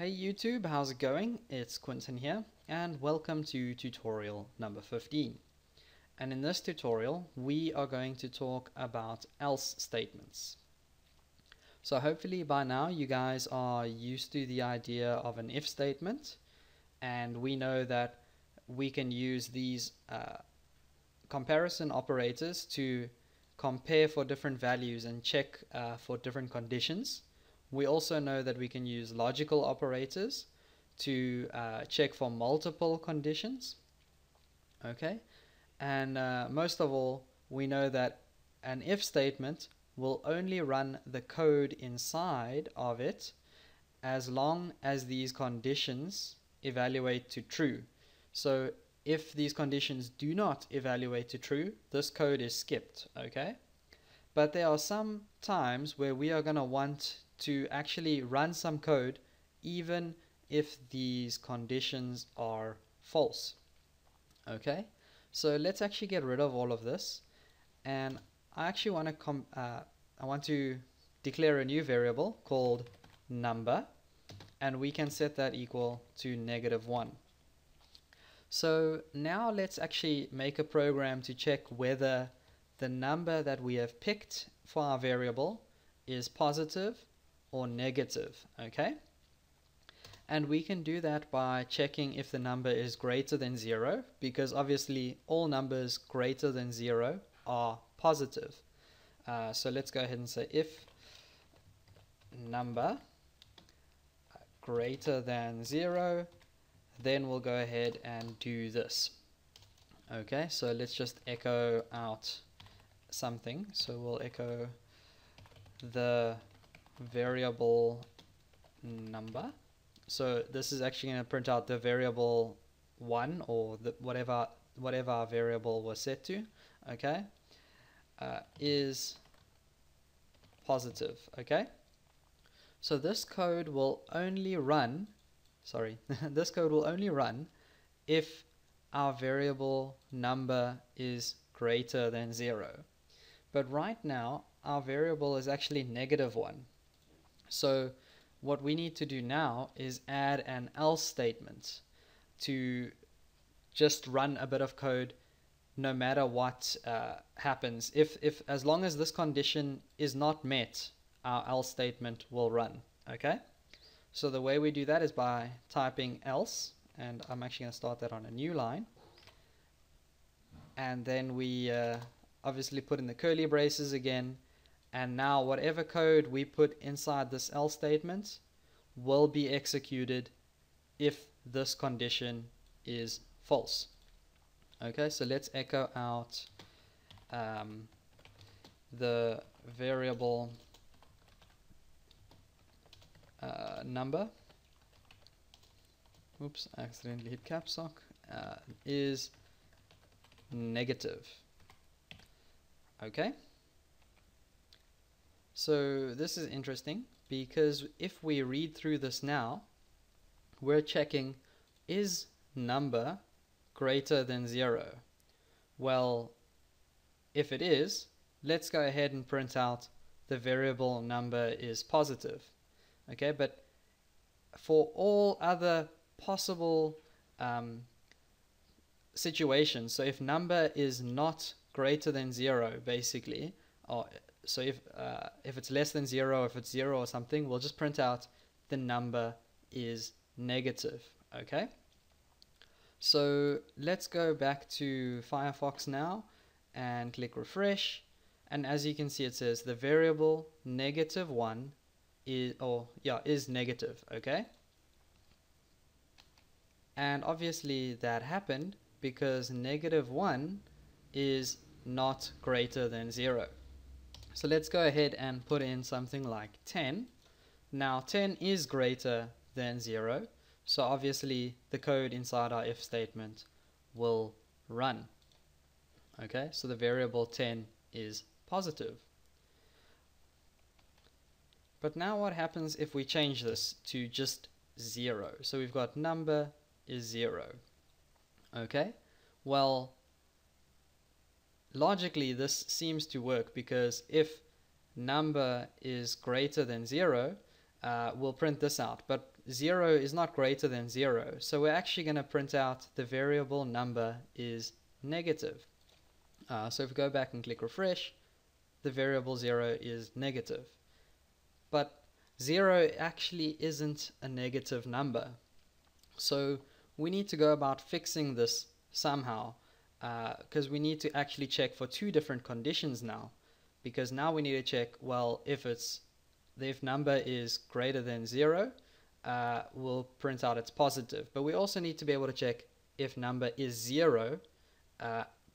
Hey YouTube, how's it going? It's Quinton here and welcome to tutorial number 15. And in this tutorial we are going to talk about else statements. So hopefully by now you guys are used to the idea of an if statement, and we know that we can use these comparison operators to compare for different values and check for different conditions. We also know that we can use logical operators to check for multiple conditions. Okay, and most of all, we know that an if statement will only run the code inside of it as long as these conditions evaluate to true. So if these conditions do not evaluate to true, this code is skipped. Okay, but there are some times where we are going to want to actually run some code even if these conditions are false. Okay, so let's actually get rid of all of this, and I actually want to declare a new variable called number, and we can set that equal to -1. So now let's actually make a program to check whether the number that we have picked for our variable is positive or negative. Okay, and we can do that by checking if the number is greater than 0, because obviously all numbers greater than 0 are positive. So let's go ahead and say if number greater than 0, then we'll go ahead and do this. Okay, so let's just echo out something. So we'll echo the variable number. So this is actually going to print out the variable 1, or the whatever our variable was set to. Okay, is positive. Okay, so this code will only run, this code will only run if our variable number is greater than 0. But right now our variable is actually -1. So what we need to do now is add an else statement to just run a bit of code no matter what happens. If as long as this condition is not met, our else statement will run. Okay, so the way we do that is by typing else, and I'm actually going to start that on a new line, and then we obviously put in the curly braces again. And now whatever code we put inside this else statement will be executed if this condition is false. Okay, so let's echo out the variable number. Oops, I accidentally hit caps lock. Is negative. Okay. So this is interesting, because if we read through this now, we're checking, is number greater than 0? Well, if it is, let's go ahead and print out the variable number is positive. Okay, but for all other possible situations, so if number is not greater than 0, basically, or so if it's less than 0, if it's 0 or something, we'll just print out the number is negative. Okay, so let's go back to Firefox now and click refresh, and as you can see it says the variable -1 is negative. Okay, and obviously that happened because -1 is not greater than 0. So let's go ahead and put in something like 10. Now 10 is greater than 0, so obviously the code inside our if statement will run. Okay, so the variable 10 is positive. But now what happens if we change this to just 0? So we've got number is 0. Okay, well, logically this seems to work, because if number is greater than 0, we'll print this out. But 0 is not greater than 0, so we're actually going to print out the variable number is negative. So if we go back and click refresh, the variable 0 is negative. But 0 actually isn't a negative number. So we need to go about fixing this somehow, because we need to actually check for two different conditions now, because now we need to check, well, if number is greater than 0, we'll print out it's positive. But we also need to be able to check if number is 0,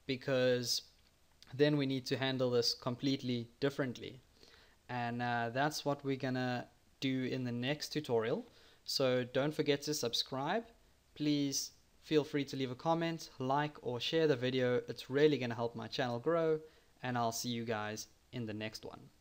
because then we need to handle this completely differently. And that's what we're gonna do in the next tutorial. So don't forget to subscribe. Please feel free to leave a comment, like, or share the video. It's really gonna help my channel grow, and I'll see you guys in the next one.